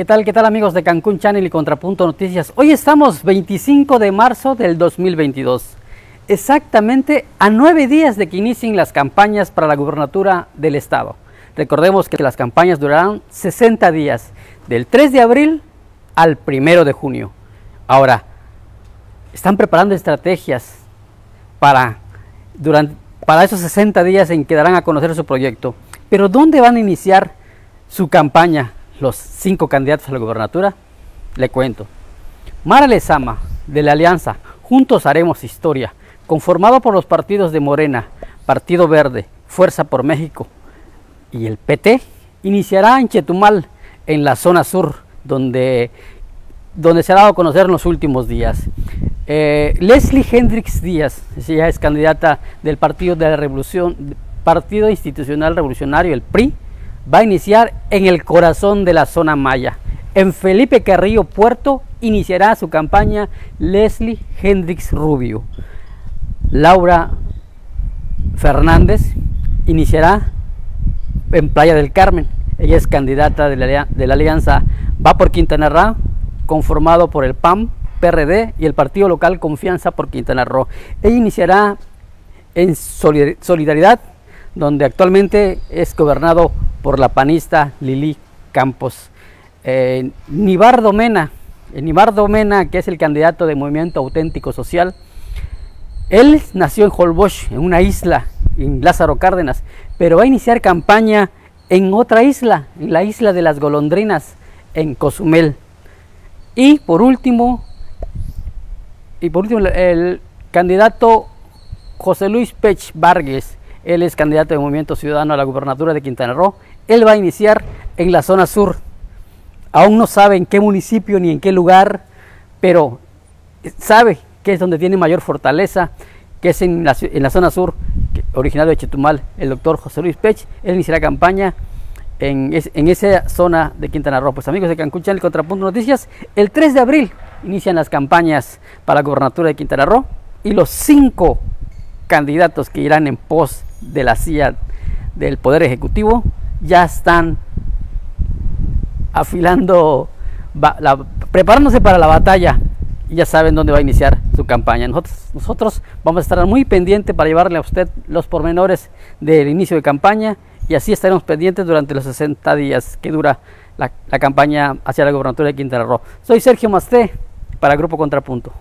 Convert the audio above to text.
Qué tal amigos de Cancún Channel y Contrapunto Noticias? Hoy estamos 25 de marzo del 2022, exactamente a 9 días de que inicien las campañas para la gubernatura del estado. Recordemos que las campañas durarán 60 días, del 3 de abril al 1 de junio. Ahora, están preparando estrategias para esos 60 días en que darán a conocer su proyecto. Pero ¿dónde van a iniciar su campaña los 5 candidatos a la gubernatura? Le cuento. Mara Lezama, de la alianza Juntos Haremos Historia, conformado por los partidos de Morena, Partido Verde, Fuerza por México y el PT, iniciará en Chetumal, en la zona sur, donde se ha dado a conocer en los últimos días. Leslie Hendricks Díaz, ella es candidata del Partido de la Revolución, Partido Institucional Revolucionario, el PRI, va a iniciar en el corazón de la zona maya. En Felipe Carrillo Puerto iniciará su campaña Leslie Hendricks Rubio. Laura Fernández iniciará en Playa del Carmen. Ella es candidata de la alianza Va por Quintana Roo, conformado por el PAN, PRD y el partido local Confianza por Quintana Roo. Ella iniciará en Solidaridad, donde actualmente es gobernado por la panista Lili Campos. Nibardo Mena, que es el candidato de Movimiento Auténtico Social, él nació en Holbox, en una isla, en Lázaro Cárdenas, pero va a iniciar campaña en otra isla, en la isla de las golondrinas, en Cozumel. Y por último, el candidato José Luis Pech Vargas, él es candidato de Movimiento Ciudadano a la gubernatura de Quintana Roo. Él va a iniciar en la zona sur. Aún no sabe en qué municipio ni en qué lugar, pero sabe que es donde tiene mayor fortaleza, que es en la zona sur, originario de Chetumal, el doctor José Luis Pech. Él iniciará campaña en esa zona de Quintana Roo. Pues amigos de Cancún Channel, Contrapunto Noticias, el 3 de abril inician las campañas para la gubernatura de Quintana Roo y los 5 candidatos que irán en pos de la silla del Poder Ejecutivo ya están afilando, preparándose para la batalla, y ya saben dónde va a iniciar su campaña. Nosotros vamos a estar muy pendientes para llevarle a usted los pormenores del inicio de campaña, y así estaremos pendientes durante los 60 días que dura la campaña hacia la gubernatura de Quintana Roo. Soy Sergio Masté para Grupo Contrapunto.